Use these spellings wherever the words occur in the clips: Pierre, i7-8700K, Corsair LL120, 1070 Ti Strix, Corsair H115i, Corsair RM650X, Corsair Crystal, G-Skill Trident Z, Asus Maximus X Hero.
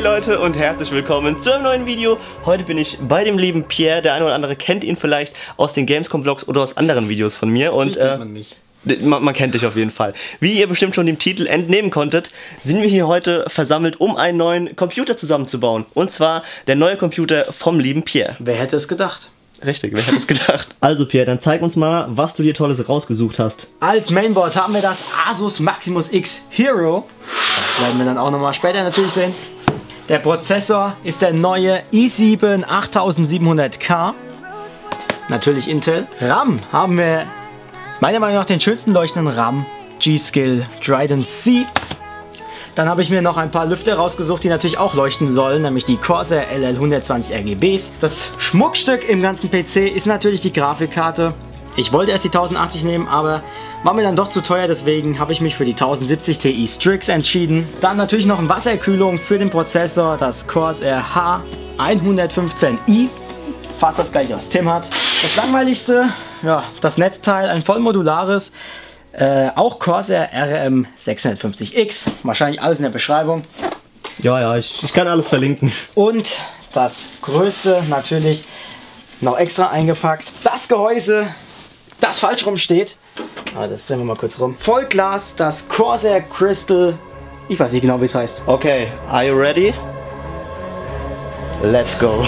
Hey Leute und herzlich willkommen zu einem neuen Video. Heute bin ich bei dem lieben Pierre. Der eine oder andere kennt ihn vielleicht aus den Gamescom-Vlogs oder aus anderen Videos von mir. Und man kennt dich auf jeden Fall. Wie ihr bestimmt schon dem Titel entnehmen konntet, sind wir hier heute versammelt, um einen neuen Computer zusammenzubauen. Und zwar der neue Computer vom lieben Pierre. Wer hätte es gedacht? Richtig, wer hätte es gedacht? Also Pierre, dann zeig uns mal, was du dir Tolles rausgesucht hast. Als Mainboard haben wir das Asus Maximus X Hero. Das werden wir dann auch nochmal später natürlich sehen. Der Prozessor ist der neue i7-8700K, natürlich Intel. RAM haben wir meiner Meinung nach den schönsten leuchtenden RAM, G-Skill Trident Z. Dann habe ich mir noch ein paar Lüfter rausgesucht, die natürlich auch leuchten sollen, nämlich die Corsair LL120 RGBs. Das Schmuckstück im ganzen PC ist natürlich die Grafikkarte. Ich wollte erst die 1080 nehmen, aber war mir dann doch zu teuer, deswegen habe ich mich für die 1070 Ti Strix entschieden. Dann natürlich noch eine Wasserkühlung für den Prozessor, das Corsair H115i, fast das gleiche, was Tim hat. Das langweiligste, ja, das Netzteil, ein vollmodulares, auch Corsair RM650X, wahrscheinlich alles in der Beschreibung. Ja, ich kann alles verlinken. Und das größte natürlich noch extra eingepackt, das Gehäuse, das falsch rum steht. Aber das drehen wir mal kurz rum. Vollglas, das Corsair Crystal. Ich weiß nicht genau, wie es heißt. Okay, are you ready? Let's go.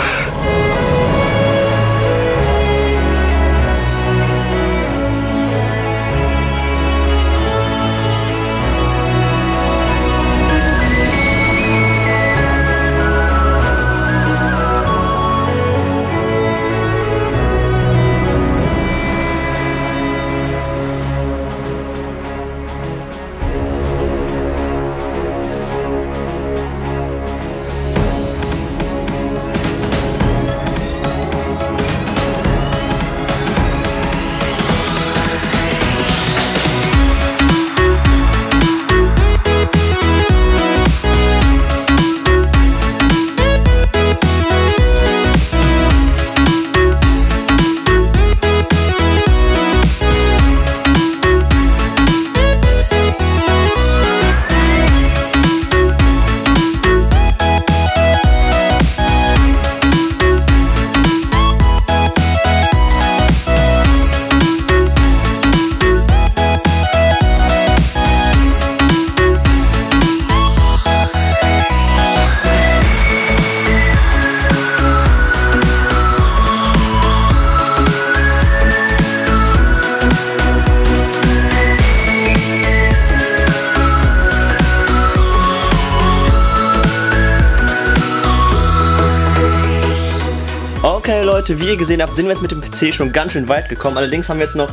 Okay Leute, wie ihr gesehen habt, sind wir jetzt mit dem PC schon ganz schön weit gekommen. Allerdings haben wir jetzt noch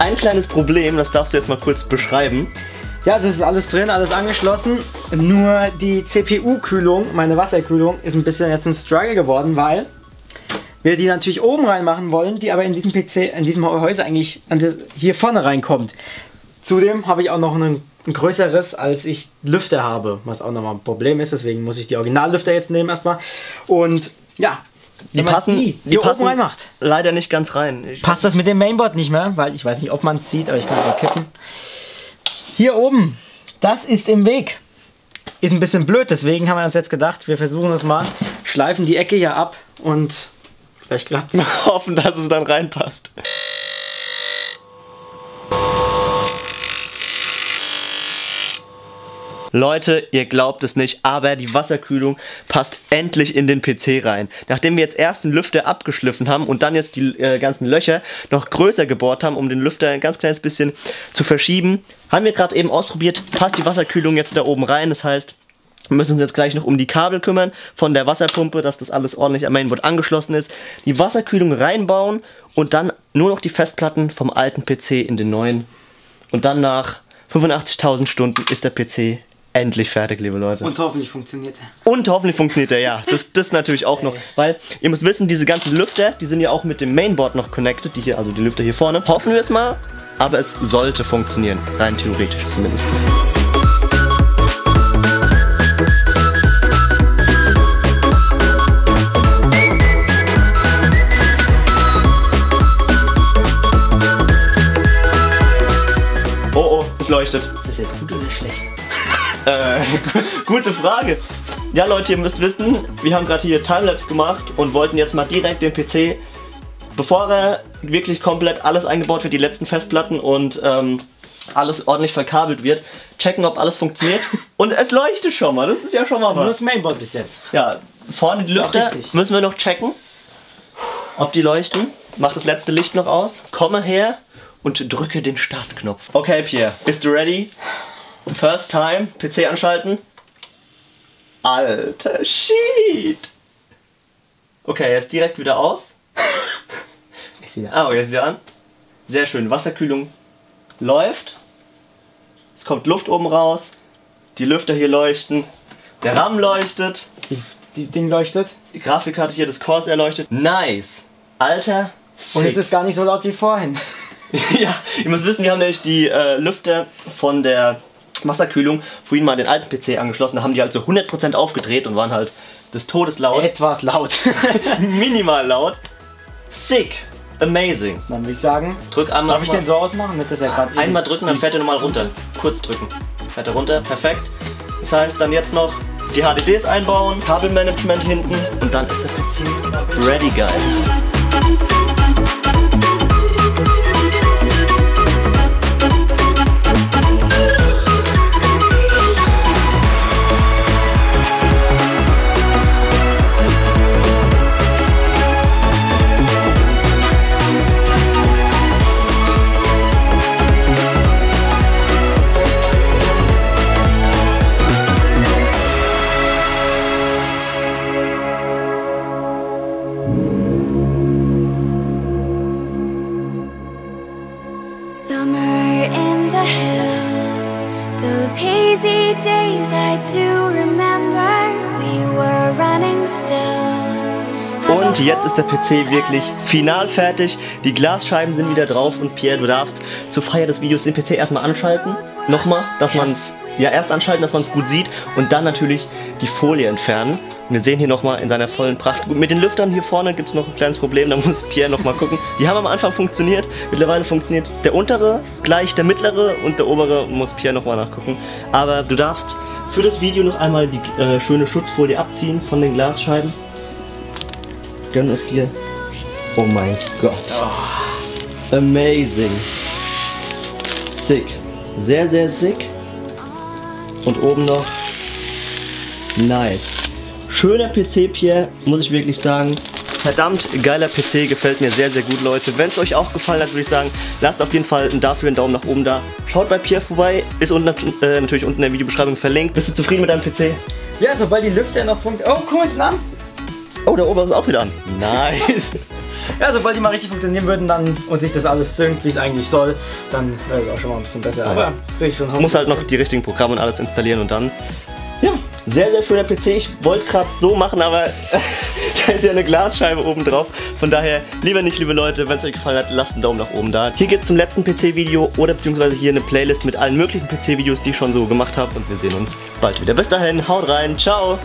ein kleines Problem, das darfst du jetzt mal kurz beschreiben. Ja, also es ist alles drin, alles angeschlossen. Nur die CPU-Kühlung, meine Wasserkühlung, ist ein bisschen jetzt ein Struggle geworden, weil wir die natürlich oben reinmachen wollen, die aber in diesem PC, in diesem Gehäuse eigentlich hier vorne reinkommt. Zudem habe ich auch noch einen größeres, als ich Lüfter habe, was auch nochmal ein Problem ist. Deswegen muss ich die Originallüfter jetzt nehmen erstmal. Und ja. Die passen oben reinmacht. Leider nicht ganz rein. Passt das mit dem Mainboard nicht mehr, weil ich weiß nicht, ob man es sieht, aber ich kann es mal kippen. Hier oben, das ist im Weg. Ist ein bisschen blöd, deswegen haben wir uns jetzt gedacht, wir versuchen es mal, schleifen die Ecke hier ab und vielleicht klappt es. Hoffen, dass es dann reinpasst. Leute, ihr glaubt es nicht, aber die Wasserkühlung passt endlich in den PC rein. Nachdem wir jetzt erst den Lüfter abgeschliffen haben und dann jetzt die ganzen Löcher noch größer gebohrt haben, um den Lüfter ein ganz kleines bisschen zu verschieben, haben wir gerade eben ausprobiert, passt die Wasserkühlung jetzt da oben rein. Das heißt, wir müssen uns jetzt gleich noch um die Kabel kümmern von der Wasserpumpe, dass das alles ordentlich am Mainboard angeschlossen ist. Die Wasserkühlung reinbauen und dann nur noch die Festplatten vom alten PC in den neuen. Und dann nach 85.000 Stunden ist der PC endlich fertig, liebe Leute. Und hoffentlich funktioniert er. Und hoffentlich funktioniert er, ja. Das natürlich auch noch. Weil, ihr müsst wissen, diese ganzen Lüfter, die sind ja auch mit dem Mainboard noch connected. Die hier, also die Lüfter hier vorne. Hoffen wir es mal, aber es sollte funktionieren. Rein theoretisch zumindest. Oh, es leuchtet. Ist das jetzt gut oder schlecht? Gute Frage. Ja Leute, ihr müsst wissen, wir haben gerade hier Timelapse gemacht und wollten jetzt mal direkt den PC, bevor er wirklich komplett alles eingebaut wird, die letzten Festplatten und alles ordentlich verkabelt wird, checken, ob alles funktioniert. Und es leuchtet schon mal, das ist ja schon mal was. Nur das Mainboard bis jetzt. Ja, vorne die Lüfter müssen wir noch checken, ob die leuchten. Mach das letzte Licht noch aus, komme her und drücke den Startknopf. Okay Pierre, bist du ready? First time, PC anschalten. Alter Shit! Okay, er ist direkt wieder aus. Ah, jetzt wieder an. Sehr schön, Wasserkühlung läuft. Es kommt Luft oben raus. Die Lüfter hier leuchten. Der RAM leuchtet. Die Ding leuchtet. Die Grafikkarte hier, das Corsair leuchtet. Nice! Alter, sick. Und es ist gar nicht so laut wie vorhin. Ja, ihr müsst wissen, wir haben nämlich die Lüfter von der Wasserkühlung vorhin mal den alten PC angeschlossen. Da haben die halt so 100% aufgedreht und waren halt des Todes laut. Etwas laut. Minimal laut. Sick! Amazing. Dann würde ich sagen, drück einmal. Darf ich den so ausmachen? Das ist ja gerade einmal drücken, dann fährt er nochmal runter. Kurz drücken. Fährt er runter, perfekt. Das heißt, dann jetzt noch die HDDs einbauen, Kabelmanagement hinten und dann ist der PC ready, guys. Und jetzt ist der PC wirklich final fertig. Die Glasscheiben sind wieder drauf und Pierre, du darfst zur Feier des Videos den PC erstmal anschalten. Nochmal, dass man es, ja, erst anschalten, dass man es gut sieht und dann natürlich die Folie entfernen. Und wir sehen hier nochmal in seiner vollen Pracht. Gut, mit den Lüftern hier vorne gibt es noch ein kleines Problem, da muss Pierre nochmal gucken. Die haben am Anfang funktioniert, mittlerweile funktioniert der untere gleich der mittlere und der obere muss Pierre nochmal nachgucken. Aber du darfst für das Video noch einmal die schöne Schutzfolie abziehen von den Glasscheiben. Dann ist hier... Oh mein Gott. Oh. Amazing. Sick. Sehr, sehr sick. Und oben noch... Nice. Schöner PC, Pierre, muss ich wirklich sagen. Verdammt geiler PC, gefällt mir sehr, sehr gut, Leute. Wenn es euch auch gefallen hat, würde ich sagen, lasst auf jeden Fall dafür einen Daumen nach oben da. Schaut bei Pierre vorbei, ist unten, natürlich unten in der Videobeschreibung verlinkt. Bist du zufrieden mit deinem PC? Ja, sobald die Lüfter noch funktionieren. Oh, guck mal, ist an. Oh, der obere ist auch wieder an. Nice. Ja, sobald die mal richtig funktionieren würden dann und sich das alles synkt, wie es eigentlich soll, dann wäre es auch schon mal ein bisschen besser. Ja. Aber ich schon muss halt noch die richtigen Programme und alles installieren und dann... Ja, sehr, sehr schöner PC. Ich wollte gerade so machen, aber da ist ja eine Glasscheibe oben drauf. Von daher, lieber nicht, liebe Leute, wenn es euch gefallen hat, lasst einen Daumen nach oben da. Hier geht es zum letzten PC-Video oder beziehungsweise hier eine Playlist mit allen möglichen PC-Videos, die ich schon so gemacht habe. Und wir sehen uns bald wieder. Bis dahin, haut rein, ciao!